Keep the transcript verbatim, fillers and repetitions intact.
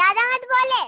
ज्यादा मत बोले।